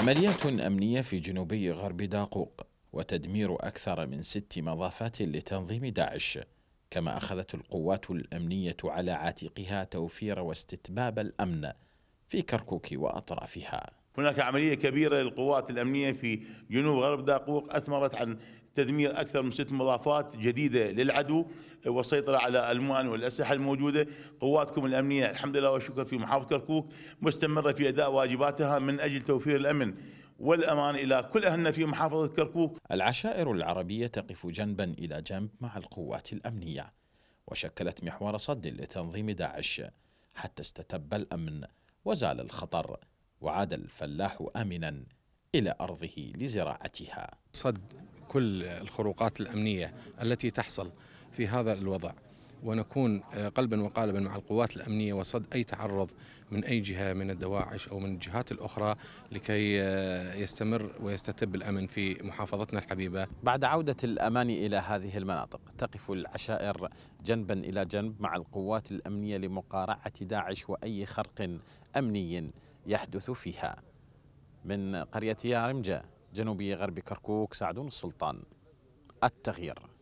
عمليات أمنية في جنوبي غرب داقوق وتدمير أكثر من 6 مضافات لتنظيم داعش، كما أخذت القوات الأمنية على عاتقها توفير واستتباب الأمن في كركوك وأطرافها. هناك عملية كبيرة للقوات الأمنية في جنوب غرب داقوق أثمرت عن تدمير أكثر من 6 مضافات جديدة للعدو والسيطرة على الموان والأسلحة الموجودة. قواتكم الأمنية الحمد لله والشكر في محافظة كركوك مستمرة في أداء واجباتها من أجل توفير الأمن والأمان إلى كل أهلنا في محافظة كركوك. العشائر العربية تقف جنبا إلى جنب مع القوات الأمنية، وشكلت محور صد لتنظيم داعش حتى استتب الأمن وزال الخطر، وعاد الفلاح آمنا إلى أرضه لزراعتها. صد كل الخروقات الأمنية التي تحصل في هذا الوضع، ونكون قلبا وقالبا مع القوات الأمنية وصد أي تعرض من أي جهة من الدواعش أو من الجهات الأخرى لكي يستمر ويستتب الأمن في محافظتنا الحبيبة. بعد عودة الأمان إلى هذه المناطق تقف العشائر جنبا إلى جنب مع القوات الأمنية لمقارعة داعش وأي خرق أمني يحدث فيها. من قرية هارمجا جنوبي غرب كركوك، سعدون السلطان، التغيير.